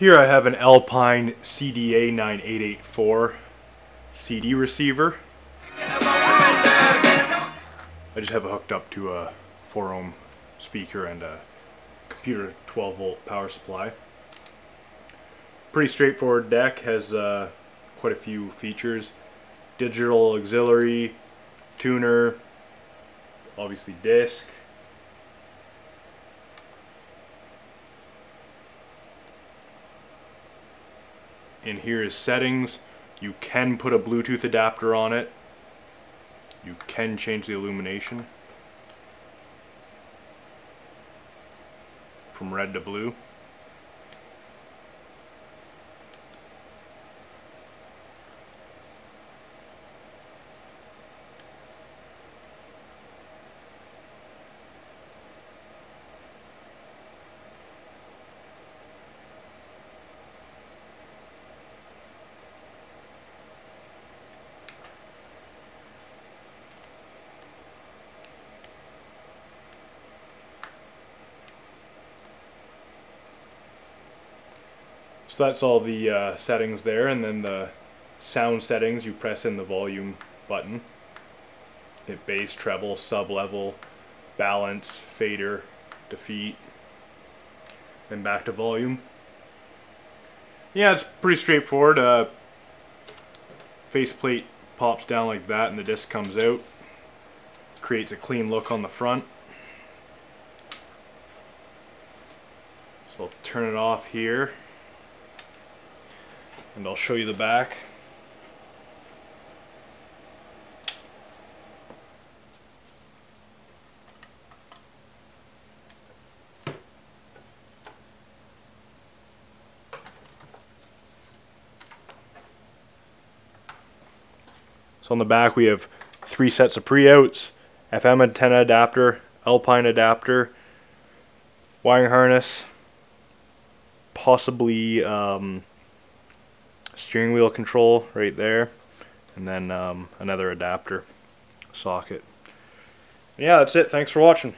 Here I have an Alpine CDA-9884 CD receiver. I just have it hooked up to a 4-ohm speaker and a computer 12-volt power supply. Pretty straightforward DAC, has quite a few features. Digital auxiliary, tuner, obviously disc. In here is settings. You can put a Bluetooth adapter on it. You can change the illumination from red to blue. So that's all the settings there, and then the sound settings, you press in the volume button. Hit bass, treble, sub-level, balance, fader, defeat, then back to volume. Yeah, it's pretty straightforward. Faceplate pops down like that and the disc comes out. Creates a clean look on the front. So I'll turn it off here. And I'll show you the back. So on the back we have 3 sets of pre-outs, FM antenna adapter, Alpine adapter, wiring harness, possibly steering wheel control right there, and then another adapter socket. Yeah, that's it. Thanks for watching.